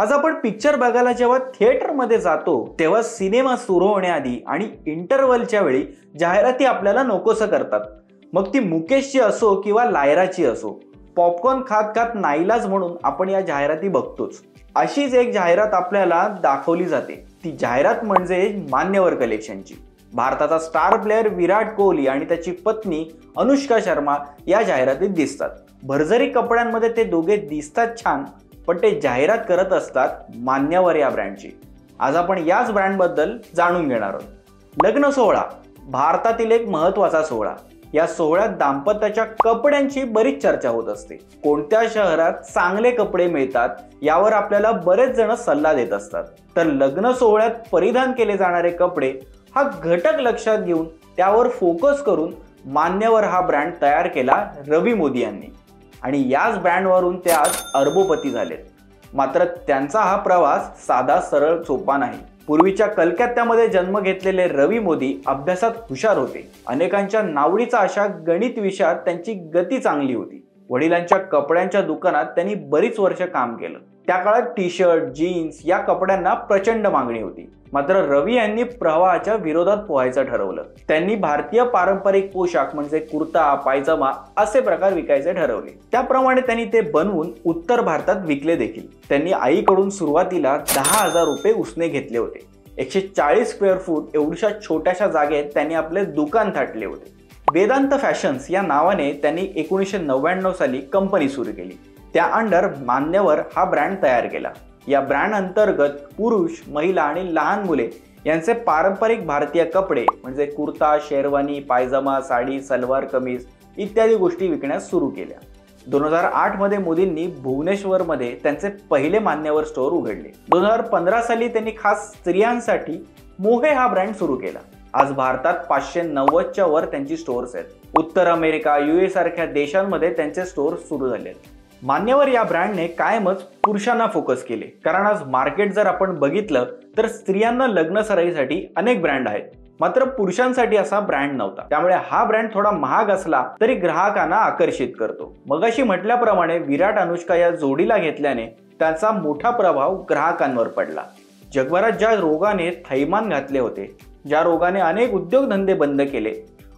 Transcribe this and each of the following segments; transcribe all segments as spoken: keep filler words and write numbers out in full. आज आपण पिक्चर बघायला जेव्हा थिएटरमध्ये जातो तेव्हा सिनेमा सुरू होण्याआधी आणि इंटरव्हलच्या वेळी जाहिराती आपल्याला नकोसं करतात। मग ती मुकेशची असो किंवा लायराची असो, पॉपकॉर्न खात खात नाईलाज म्हणून आपण या जाहिराती बघतोच। अशीच एक जाहिरात आपल्याला दाखवली जाते, ती जाहिरात म्हणजे मान्यवर कलेक्शनची। भारताचा स्टार प्लेयर विराट कोहली आणि त्याची पत्नी अनुष्का शर्मा या जाहिरातीत दिसतात। भरजरी कपड्यांमध्ये ते दोघे दिसतात छान, पण ते जाहिरात करत असतात मान्यवर या ब्रँडची। आज आपण याच ब्रँडबद्दल जाणून घेणार आहोत। लग्न सोहळा भारतातील एक महत्त्वाचा सोहळा। या सोहळ्यात दाम्पत्याच्या कपड्यांची बरीच चर्चा होत असते। कोणत्या शहरात चांगले कपडे मिळतात यावर आपल्याला बरेच जण सल्ला देत असतात। तर लग्न सोहळ्यात परिधान केले जाणारे कपडे हा घटक लक्षात घेऊन त्यावर फोकस करून मान्यवर हा ब्रँड तयार केला रवी मोदी यांनी, आणि याच ब्रँडवरून ते आज अर्बोपती झालेत। मात्र त्यांचा हा प्रवास साधा सरळ सोपा नाही। पूर्वीच्या कलकत्त्यामध्ये जन्म घेतलेले रवी मोदी अभ्यासात हुशार होते। अनेकांच्या नावडीचा अशा गणित विषयात त्यांची गती चांगली होती। वडिलांच्या कपड्यांच्या दुकानात त्यांनी बरीच वर्ष काम केलं। त्या काळात टी शर्ट, जीन्स या कपड्यांना प्रचंड मागणी होती। मात्र रवी यांनी प्रवाहाच्या विरोधात पोहायचं ठरवलं। त्यांनी भारतीय पारंपरिक पोशाख म्हणजे कुर्ता, पायजमा असे प्रकार विकायचे ठरवले। त्याप्रमाणे त्यांनी ते बनवून उत्तर भारतात विकले देखील। त्यांनी आईकडून सुरुवातीला दहा हजार रुपये उसने घेतले होते। एकशे चाळीस स्क्वेअर फूट एवढ्या छोट्याशा जागेत त्यांनी आपले दुकान थाटले होते। वेदांत फॅशन्स या नावाने त्यांनी एकोणीसशे नव्याण्णव साली कंपनी सुरू केली। त्या अंडर मान्यवर हा ब्रँड तयार केला। या ब्रँड अंतर्गत पुरुष, महिला आणि लहान मुले यांचे पारंपरिक भारतीय कपडे म्हणजे कुर्ता, शेरवानी, पायजमा, साडी, सलवार कमीज इत्यादी गोष्टी विकण्यास सुरू केल्या। दोन हजार आठ मध्ये मोदींनी भुवनेश्वरमध्ये त्यांचे पहिले मान्यवर स्टोअर उघडले। दोन हजार पंधरा साली त्यांनी खास स्त्रियांसाठी मोहे हा ब्रँड सुरू केला। आज भारतात पाचशे नव्वदच्या वर त्यांची स्टोअर्स आहेत। उत्तर अमेरिका, युएई सारख्या देशांमध्ये त्यांचे स्टोअर्स सुरू झाले आहेत। मान्यवर या ब्रँडने कायमच पुरुषांना फोकस केले, कारण आज मार्केट जर आपण बघितलं तर स्त्रियांना लग्न सराईसाठी अनेक ब्रँड आहेत, मात्र पुरुषांसाठी असा ब्रँड नव्हता। त्यामुळे हा ब्रँड थोडा महाग असला तरी ग्राहकांना आकर्षित करतो। मगाशी म्हटल्याप्रमाणे विराट अनुष्का या जोडीला घेतल्याने त्याचा मोठा प्रभाव ग्राहकांवर पडला। जगभरात ज्या रोगाने थैमान घातले होते, ज्या रोगाने अनेक उद्योगधंदे बंद केले,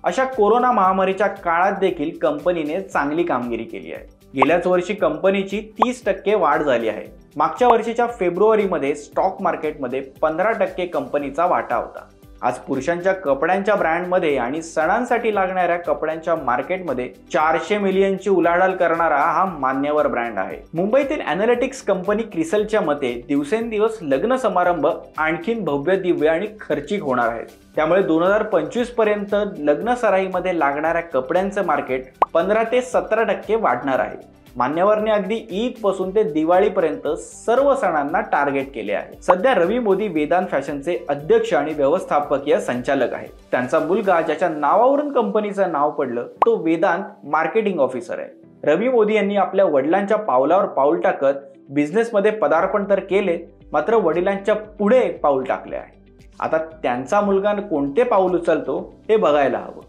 अशा कोरोना महामारीच्या काळात देखील कंपनीने चांगली कामगिरी केली आहे। गेल्याच वर्षी कंपनीची तीस टक्के वाढ झाली आहे। मागच्या वर्षीच्या फेब्रुवारीमध्ये स्टॉक मार्केटमध्ये पंधरा टक्के कंपनीचा वाटा होता। आज पुरुषांच्या कपड्यांच्या ब्रँडमध्ये आणि सणांसाठी लागणाऱ्या कपड्यांच्या मार्केटमध्ये चारशे मिलियनची उलाढाल करणारा हा मान्यवर ब्रँड आहे। मुंबईतील अॅनालिटिक्स कंपनी क्रिसलच्या मते दिवसेंदिवस लग्न समारंभ आणखीन भव्य, दिव्य आणि खर्चिक होणार आहेत। त्यामुळे दोन हजार पंचवीस पर्यंत लग्न सराईमध्ये लागणाऱ्या कपड्यांचं मार्केट पंधरा ते सतरा टक्के वाढणार आहे। मान्यवरने अगदी ईद पासून ते दिवाळीपर्यंत सर्व सणांना टार्गेट केले आहे। सध्या रवी मोदी वेदांत फॅशनचे अध्यक्ष आणि व्यवस्थापकीय संचालक आहेत। त्यांचा मुलगा, ज्याच्या नावावरून कंपनीचं नाव पडलं, तो वेदांत मार्केटिंग ऑफिसर आहे। रवी मोदी यांनी आपल्या वडिलांच्या पावलावर पाऊल टाकत बिझनेसमध्ये पदार्पण तर केले, मात्र वडिलांच्या पुढे एक पाऊल टाकले आहे। आता त्यांचा मुलगा कोणते पाऊल उचलतो हे बघायला हवं।